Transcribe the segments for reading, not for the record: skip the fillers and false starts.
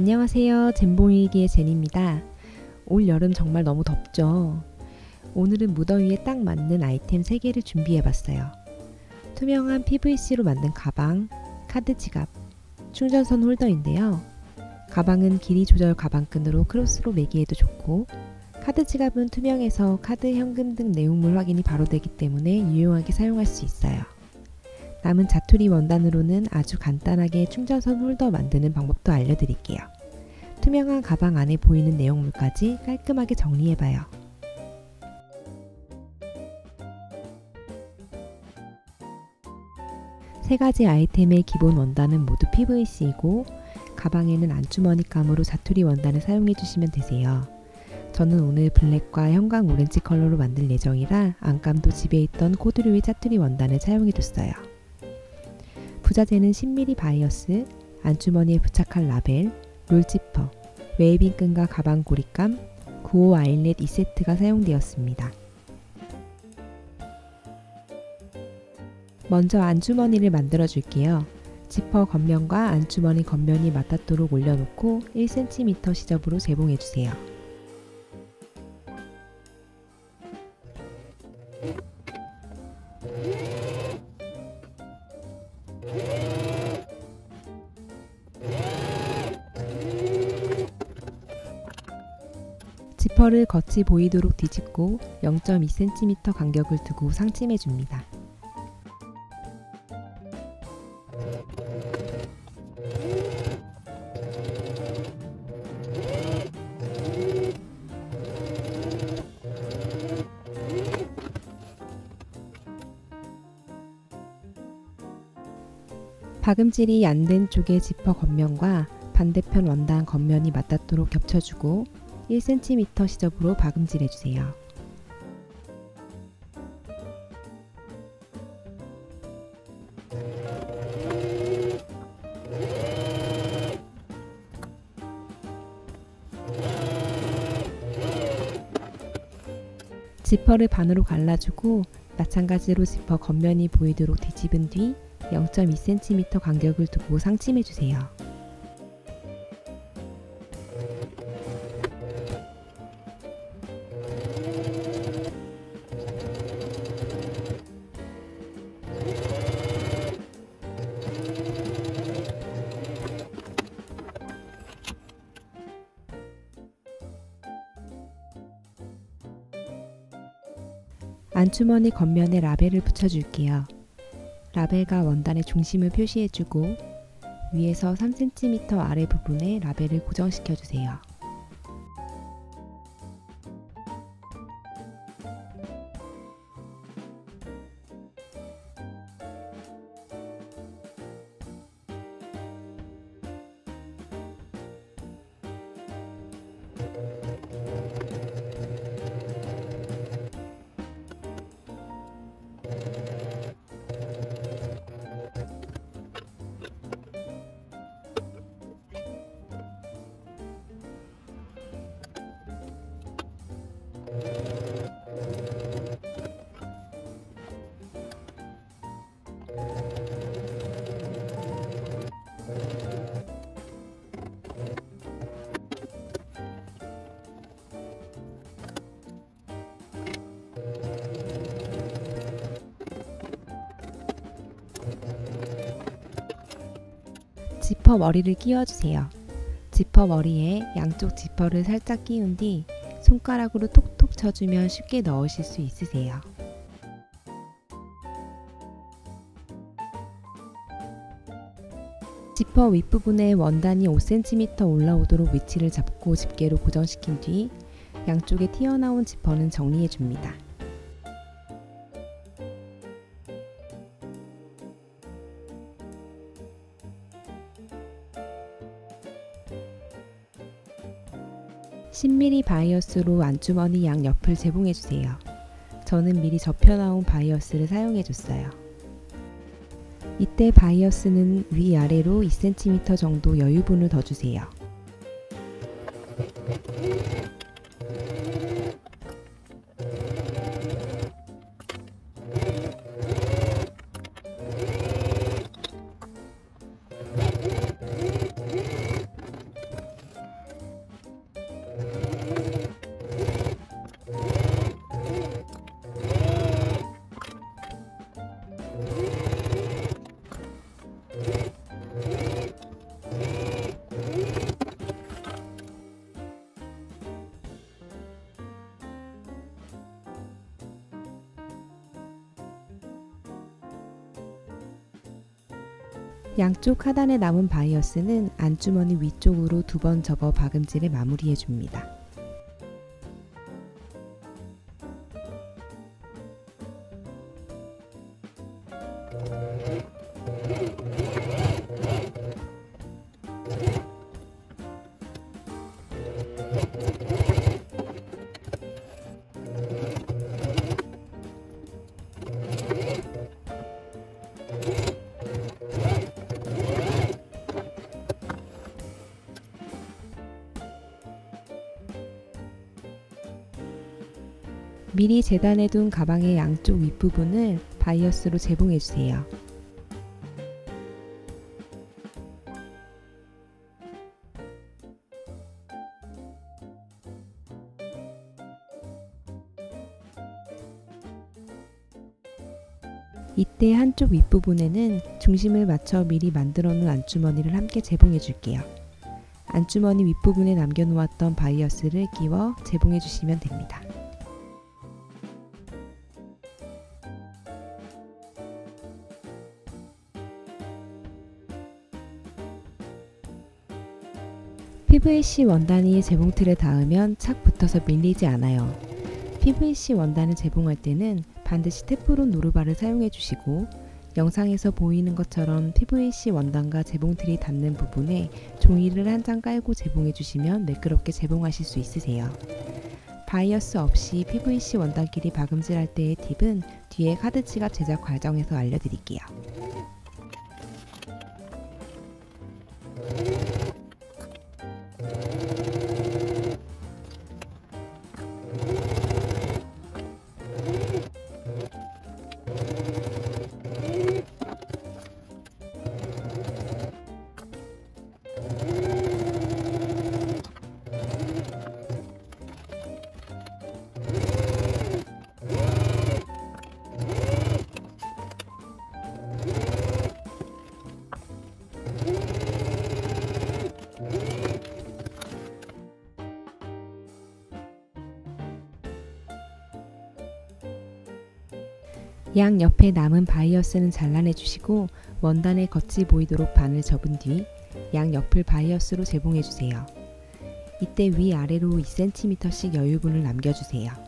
안녕하세요, 잼봉이기의 젠입니다. 올여름 정말 너무 덥죠? 오늘은 무더위에 딱 맞는 아이템 3개를 준비해봤어요. 투명한 PVC로 만든 가방, 카드 지갑, 충전선 홀더인데요. 가방은 길이 조절 가방끈으로 크로스로 매기에도 좋고, 카드 지갑은 투명해서 카드, 현금 등 내용물 확인이 바로 되기 때문에 유용하게 사용할 수 있어요. 남은 자투리 원단으로는 아주 간단하게 충전선 홀더 만드는 방법도 알려드릴게요. 투명한 가방 안에 보이는 내용물까지 깔끔하게 정리해봐요. 세 가지 아이템의 기본 원단은 모두 PVC이고 가방에는 안주머니감으로 자투리 원단을 사용해주시면 되세요. 저는 오늘 블랙과 형광 오렌지 컬러로 만들 예정이라 안감도 집에 있던 코드류의 자투리 원단을 사용해줬어요. 부자재는 10mm 바이어스, 안주머니에 부착할 라벨, 롤지퍼, 웨이빙끈과 가방 고리감, 95 아일렛 2세트가 사용되었습니다. 먼저 안주머니를 만들어 줄게요. 지퍼 겉면과 안주머니 겉면이 맞닿도록 올려놓고 1cm 시접으로 재봉해주세요. 지퍼를 겉이 보이도록 뒤집고 0.2cm 간격을 두고 상침해줍니다. 박음질이 안 된 쪽의 지퍼 겉면과 반대편 원단 겉면이 맞닿도록 겹쳐주고 1cm 시접으로 박음질해주세요. 지퍼를 반으로 갈라주고 마찬가지로 지퍼 겉면이 보이도록 뒤집은 뒤 0.2cm 간격을 두고 상침해주세요. 안주머니 겉면에 라벨을 붙여줄게요. 라벨과 원단의 중심을 표시해주고 위에서 3cm 아래 부분에 라벨을 고정시켜주세요. 지퍼 머리를 끼워주세요. 지퍼 머리에 양쪽 지퍼를 살짝 끼운 뒤 손가락으로 톡톡 쳐주면 쉽게 넣으실 수 있으세요. 지퍼 윗부분에 원단이 5cm 올라오도록 위치를 잡고 집게로 고정시킨 뒤 양쪽에 튀어나온 지퍼는 정리해줍니다. 바이어스로 안주머니 양옆을 재봉해주세요. 저는 미리 접혀나온 바이어스를 사용해줬어요. 이때 바이어스는 위아래로 2cm 정도 여유분을 더 주세요. 양쪽 하단에 남은 바이어스는 안주머니 위쪽으로 두 번 접어 박음질을 마무리해줍니다. 미리 재단해둔 가방의 양쪽 윗부분을 바이어스로 재봉해주세요. 이때 한쪽 윗부분에는 중심을 맞춰 미리 만들어놓은 안주머니를 함께 재봉해줄게요. 안주머니 윗부분에 남겨놓았던 바이어스를 끼워 재봉해주시면 됩니다. PVC 원단이 재봉틀에 닿으면 착 붙어서 밀리지 않아요. PVC 원단을 재봉할 때는 반드시 테프론 노루바를 사용해 주시고, 영상에서 보이는 것처럼 PVC 원단과 재봉틀이 닿는 부분에 종이를 한 장 깔고 재봉해 주시면 매끄럽게 재봉하실 수 있으세요. 바이어스 없이 PVC 원단끼리 박음질할 때의 팁은 뒤에 카드 지갑 제작 과정에서 알려드릴게요. 양 옆에 남은 바이어스는 잘라내주시고 원단의 겉이 보이도록 반을 접은 뒤 양 옆을 바이어스로 재봉해주세요. 이때 위아래로 2cm씩 여유분을 남겨주세요.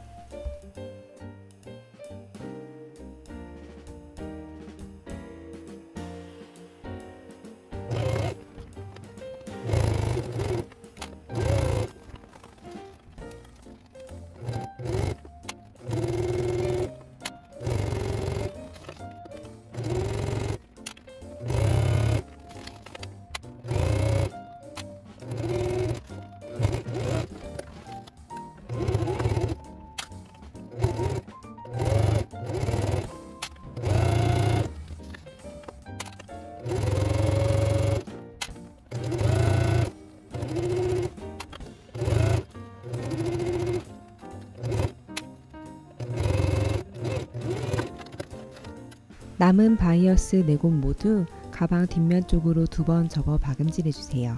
남은 바이어스 4곳 모두 가방 뒷면 쪽으로 2번 접어 박음질해주세요.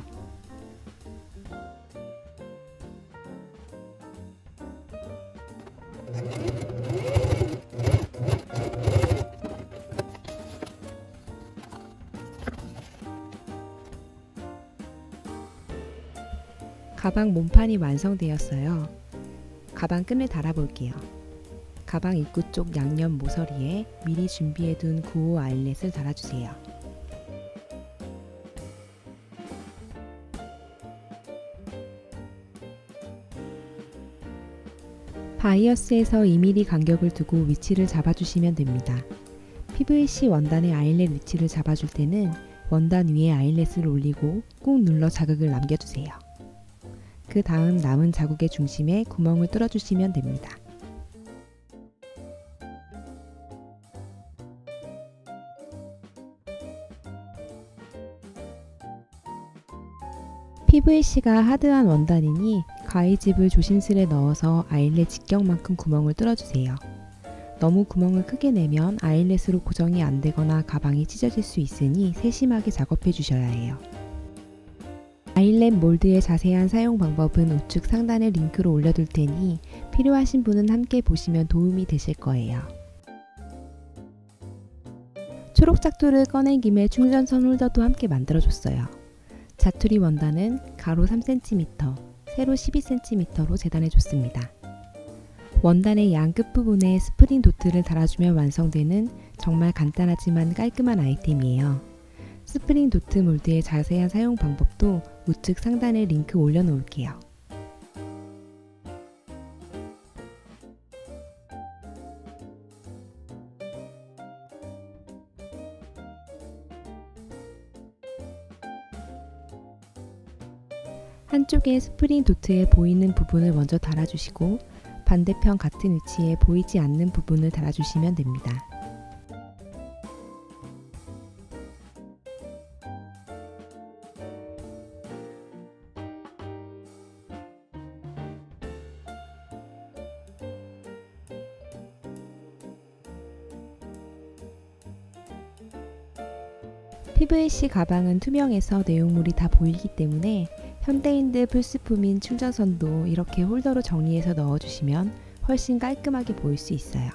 가방 몸판이 완성되었어요. 가방 끈을 달아볼게요. 가방 입구 쪽 양옆 모서리에 미리 준비해둔 9호 아일렛을 달아주세요. 바이어스에서 2mm 간격을 두고 위치를 잡아주시면 됩니다. PVC 원단의 아일렛 위치를 잡아줄 때는 원단 위에 아일렛을 올리고 꾹 눌러 자극을 남겨주세요. 그 다음 남은 자국의 중심에 구멍을 뚫어주시면 됩니다. PVC가 하드한 원단이니 가위집을 조심스레 넣어서 아일렛 직경만큼 구멍을 뚫어주세요. 너무 구멍을 크게 내면 아일렛으로 고정이 안 되거나 가방이 찢어질 수 있으니 세심하게 작업해 주셔야 해요. 아일렛 몰드의 자세한 사용 방법은 우측 상단에 링크로 올려둘 테니 필요하신 분은 함께 보시면 도움이 되실 거예요. 초록 자투를 꺼낸 김에 충전선 홀더도 함께 만들어줬어요. 자투리 원단은 가로 3cm, 세로 12cm로 재단해줬습니다. 원단의 양 끝부분에 스프링 도트를 달아주면 완성되는 정말 간단하지만 깔끔한 아이템이에요. 스프링 도트 몰드의 자세한 사용 방법도 우측 상단에 링크 올려놓을게요. 한쪽에 스프링 도트에 보이는 부분을 먼저 달아주시고 반대편 같은 위치에 보이지 않는 부분을 달아주시면 됩니다. PVC 가방은 투명해서 내용물이 다 보이기 때문에 현대인들 필수품인 충전선도 이렇게 홀더로 정리해서 넣어주시면 훨씬 깔끔하게 보일 수 있어요.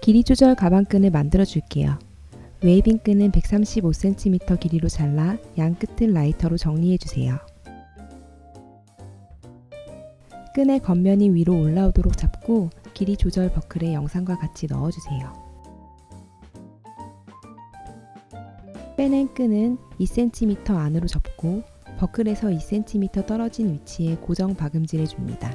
길이 조절 가방끈을 만들어 줄게요. 웨이빙 끈은 135cm 길이로 잘라 양 끝을 라이터로 정리해 주세요. 끈의 겉면이 위로 올라오도록 잡고 길이 조절 버클에 영상과 같이 넣어주세요. 빼낸 끈은 2cm 안으로 접고 버클에서 2cm 떨어진 위치에 고정 박음질해 줍니다.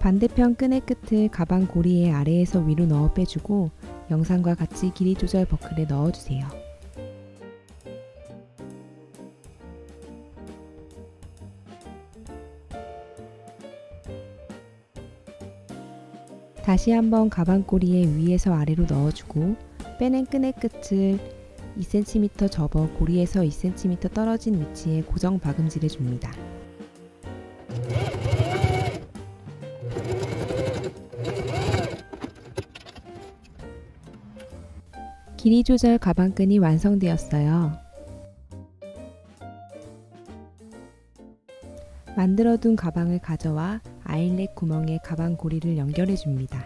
반대편 끈의 끝을 가방 고리의 아래에서 위로 넣어 빼주고 영상과 같이 길이 조절 버클에 넣어주세요. 다시 한번 가방 고리의 위에서 아래로 넣어주고 빼낸 끈의 끝을 2cm 접어 고리에서 2cm 떨어진 위치에 고정 박음질해 줍니다. 길이 조절 가방끈이 완성되었어요. 만들어둔 가방을 가져와 아일렛 구멍에 가방 고리를 연결해 줍니다.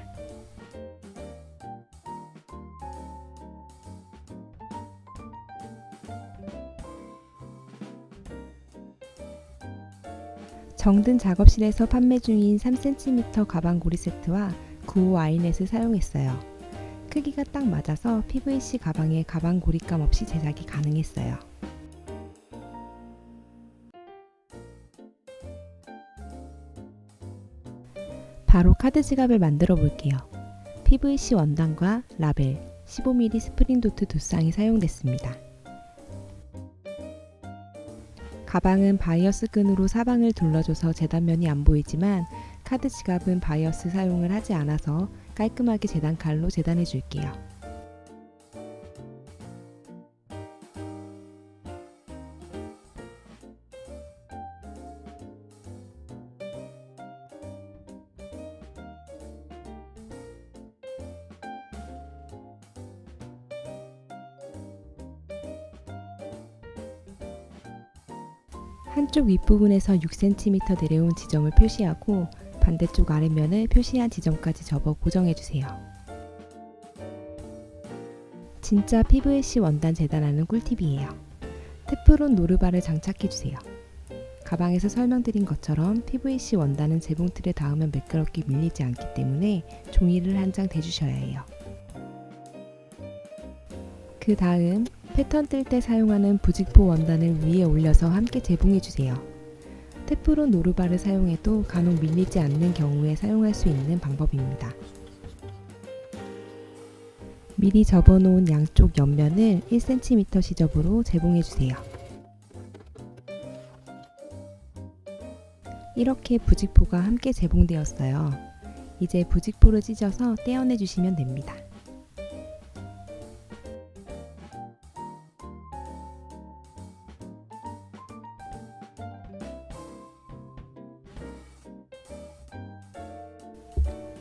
정든 작업실에서 판매 중인 3cm 가방 고리 세트와 9호 아일렛을 사용했어요. 크기가 딱 맞아서 PVC 가방에 가방 고리감 없이 제작이 가능했어요. 바로 카드 지갑을 만들어 볼게요. PVC 원단과 라벨, 15mm 스프링 도트 두 쌍이 사용됐습니다. 가방은 바이어스 끈으로 사방을 둘러줘서 재단면이 안 보이지만 카드 지갑은 바이어스 사용을 하지 않아서 깔끔하게 재단칼로 재단해 줄게요. 한쪽 윗부분에서 6cm 내려온 지점을 표시하고 반대쪽 아래면을 표시한 지점까지 접어 고정해주세요. 진짜 PVC 원단 재단하는 꿀팁이에요. 테프론 노르바를 장착해주세요. 가방에서 설명드린 것처럼 PVC 원단은 재봉틀에 닿으면 매끄럽게 밀리지 않기 때문에 종이를 한 장 대주셔야 해요. 그 다음 패턴 뜰 때 사용하는 부직포 원단을 위에 올려서 함께 재봉해주세요. 테프론 노르바를 사용해도 간혹 밀리지 않는 경우에 사용할 수 있는 방법입니다. 미리 접어놓은 양쪽 옆면을 1cm 시접으로 재봉해주세요. 이렇게 부직포가 함께 재봉되었어요. 이제 부직포를 찢어서 떼어내주시면 됩니다.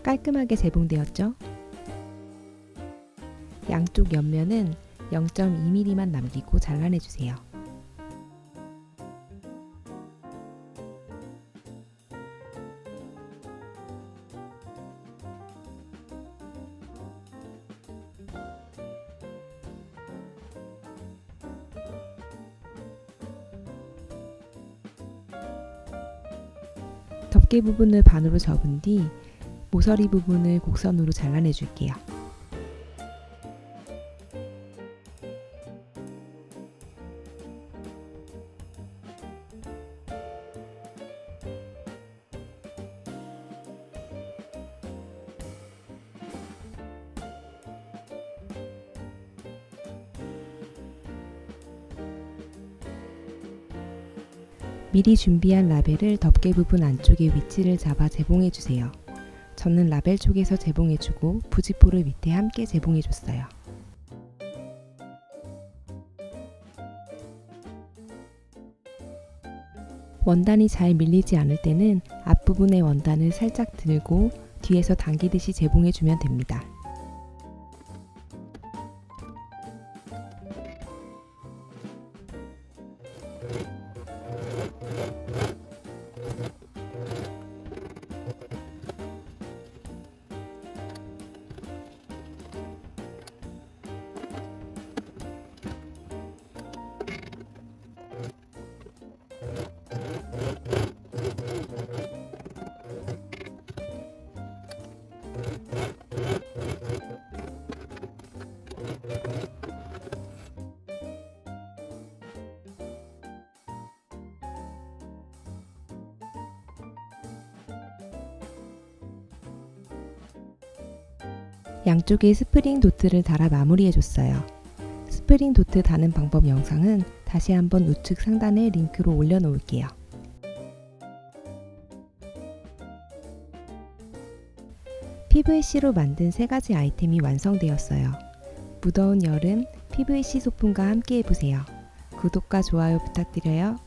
깔끔하게 재봉되었죠? 양쪽 옆면은 0.2mm만 남기고 잘라내주세요. 덮개 부분을 반으로 접은 뒤 모서리 부분을 곡선으로 잘라내줄게요. 미리 준비한 라벨을 덮개 부분 안쪽에 위치를 잡아 재봉해주세요. 저는 라벨 쪽에서 재봉해주고 부직포를 밑에 함께 재봉해줬어요. 원단이 잘 밀리지 않을 때는 앞부분의 원단을 살짝 들고 뒤에서 당기듯이 재봉해주면 됩니다. 양쪽에 스프링 도트를 달아 마무리해줬어요. 스프링 도트 다는 방법 영상은 다시 한번 우측 상단에 링크로 올려놓을게요. PVC로 만든 세 가지 아이템이 완성되었어요. 무더운 여름 PVC 소품과 함께 해보세요. 구독과 좋아요 부탁드려요.